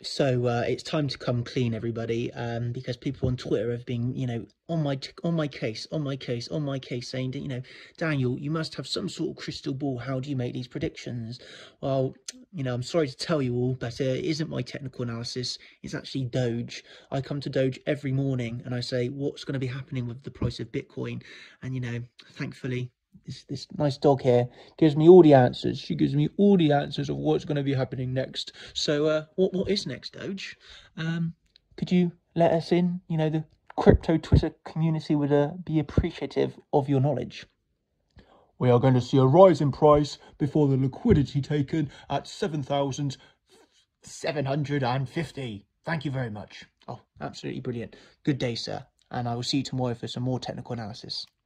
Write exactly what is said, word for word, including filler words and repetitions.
So uh, it's time to come clean, everybody, um, because people on Twitter have been, you know, on my on my case, on my case, on my case, saying, you know, Daniel, you must have some sort of crystal ball. How do you make these predictions? Well, you know, I'm sorry to tell you all, but uh, it isn't my technical analysis. It's actually Doge. I come to Doge every morning and I say, what's going to be happening with the price of Bitcoin? And, you know, thankfully, This, this nice dog here gives me all the answers. She gives me all the answers of what's going to be happening next. So uh, what what is next, Doge? Um, could you let us in? You know, the crypto Twitter community would uh, be appreciative of your knowledge. We are going to see a rise in price before the liquidity taken at seven thousand seven hundred fifty. Thank you very much. Oh, absolutely brilliant. Good day, sir. And I will see you tomorrow for some more technical analysis.